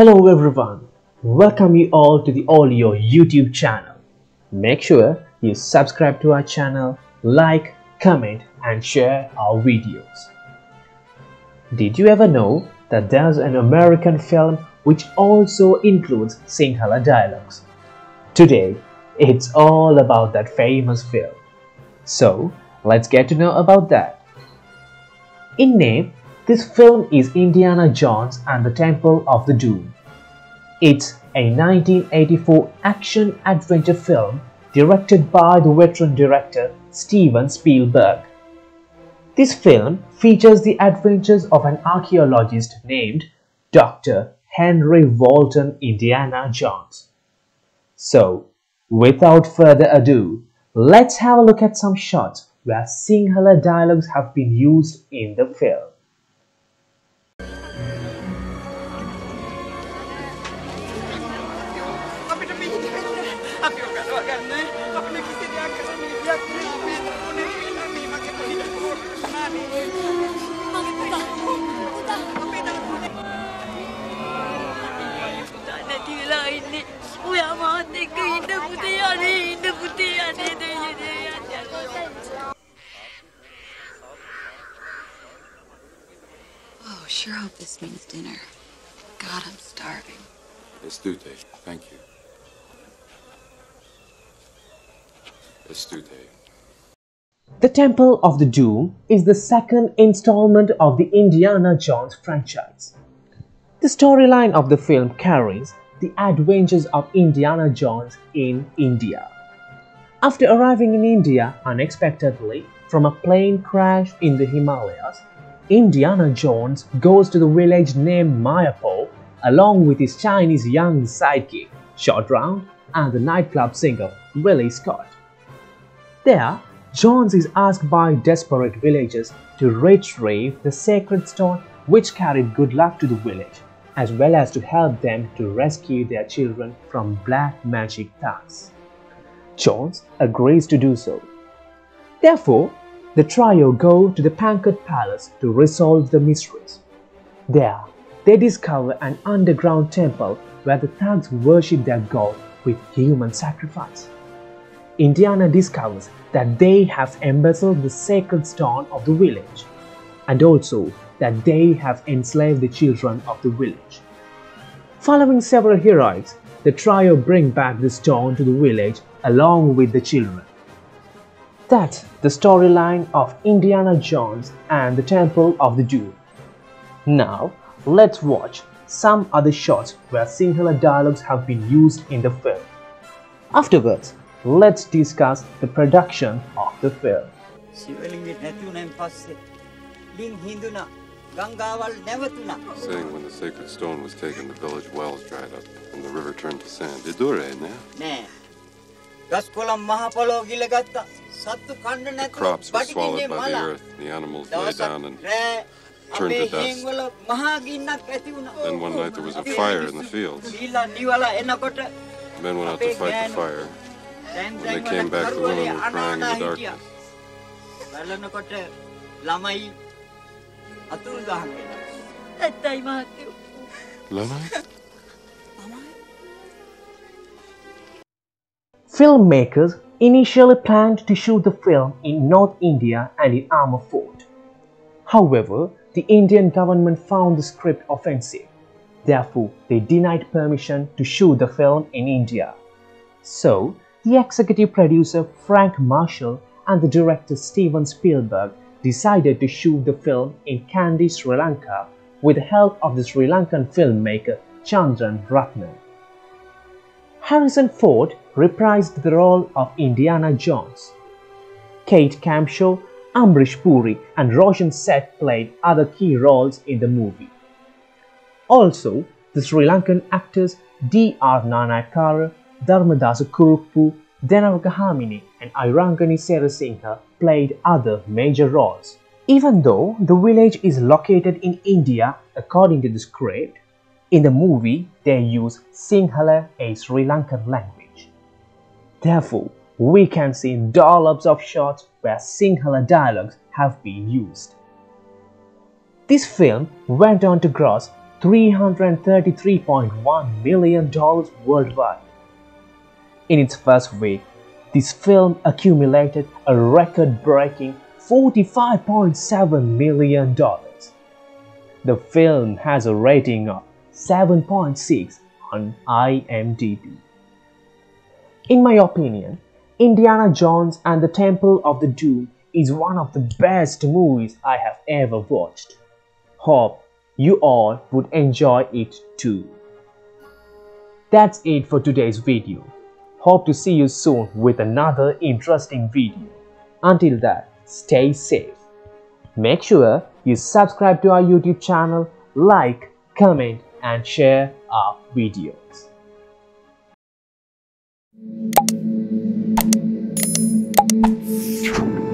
Hello everyone, welcome you all to the OLIO YouTube channel. Make sure you subscribe to our channel, like, comment and share our videos. Did you ever know that there's an American film which also includes Sinhala dialogues? Today, it's all about that famous film. So, let's get to know about that. In name, this film is Indiana Jones and the Temple of Doom. It's a 1984 action-adventure film directed by the veteran director Steven Spielberg. This film features the adventures of an archaeologist named Dr. Henry Walton Indiana Jones. So, without further ado, let's have a look at some shots where Sinhala dialogues have been used in the film. Oh, sure hope this means dinner. God, I'm starving. Let's do that. Thank you. Let's do that. The Temple of Doom is the second installment of the Indiana Jones franchise. The storyline of the film carries the adventures of Indiana Jones in India. After arriving in India unexpectedly from a plane crash in the Himalayas, Indiana Jones goes to the village named Mayapo along with his Chinese young sidekick Short Round and the nightclub singer Willie Scott. There, Jones is asked by desperate villagers to retrieve the sacred stone which carried good luck to the village, as well as to help them to rescue their children from black magic tasks. Jones agrees to do so. Therefore, the trio go to the Pankot Palace to resolve the mysteries. There, they discover an underground temple where the thugs worship their god with human sacrifice. Indiana discovers that they have embezzled the sacred stone of the village, and also that they have enslaved the children of the village. Following several heroics, the trio bring back the stone to the village along with the children. That's the storyline of Indiana Jones and the Temple of Doom. Now, let's watch some other shots where Sinhala dialogues have been used in the film. Afterwards, let's discuss the production of the film. Saying when the sacred stone was taken, the village wells dried up and the river turned to sand. The crops were swallowed by the earth, the animals lay down and turned to dust. Then one night there was a fire in the fields. The men went out to fight the fire. When they came back, the women were crying in the darkness. Filmmakers initially planned to shoot the film in North India and in Amer Fort. However, the Indian government found the script offensive. Therefore, they denied permission to shoot the film in India. So, the executive producer Frank Marshall and the director Steven Spielberg decided to shoot the film in Kandy, Sri Lanka with the help of the Sri Lankan filmmaker Chandran Rutnam. Harrison Ford reprised the role of Indiana Jones. Kate Capshaw, Amrish Puri and Roshan Seth played other key roles in the movie. Also, the Sri Lankan actors D. R. Nanayakkara, Dharmadasa Kuruppu, Denawaka Hamine and Iranganie Serasinghe played other major roles. Even though the village is located in India according to the script, in the movie they use Sinhala, a Sri Lankan language. Therefore, we can see dollops of shots where Sinhala dialogues have been used. This film went on to gross $333.1 million worldwide. In its first week, this film accumulated a record-breaking $45.7 million. The film has a rating of 7.6 on IMDb. In my opinion, Indiana Jones and the Temple of Doom is one of the best movies I have ever watched. Hope you all would enjoy it too. That's it for today's video. Hope to see you soon with another interesting video. Until then, stay safe. Make sure you subscribe to our YouTube channel, like, comment and share our videos. True.